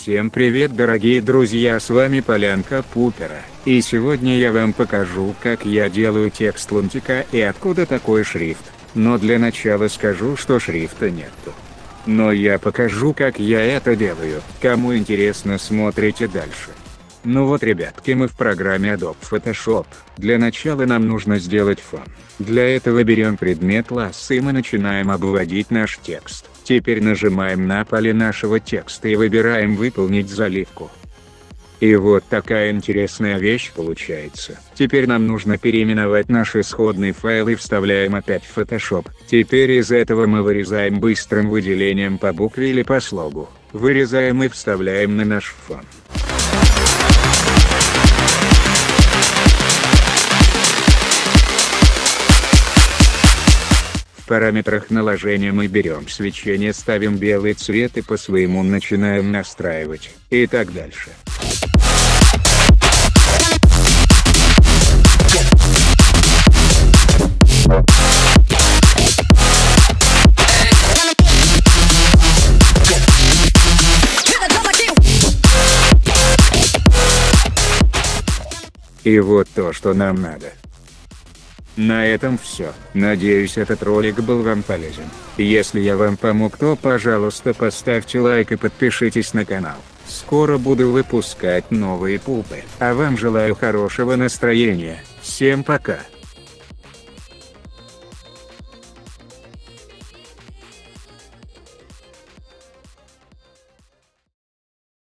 Всем привет, дорогие друзья, с вами Полянка Пупера, и сегодня я вам покажу, как я делаю текст Лунтика и откуда такой шрифт, но для начала скажу, что шрифта нету. Но я покажу, как я это делаю, кому интересно, смотрите дальше. Ну вот, ребятки, мы в программе Adobe Photoshop. Для начала нам нужно сделать фон. Для этого берем предмет класс и мы начинаем обводить наш текст. Теперь нажимаем на поле нашего текста и выбираем «Выполнить заливку». И вот такая интересная вещь получается. Теперь нам нужно переименовать наш исходный файл и вставляем опять в Photoshop. Теперь из этого мы вырезаем быстрым выделением по букве или по слогу. Вырезаем и вставляем на наш фон. В параметрах наложения мы берем свечение, ставим белый цвет и по своему начинаем настраивать, и так дальше. И вот то, что нам надо. На этом все. Надеюсь, этот ролик был вам полезен. Если я вам помог, то пожалуйста поставьте лайк и подпишитесь на канал. Скоро буду выпускать новые пупы. А вам желаю хорошего настроения. Всем пока.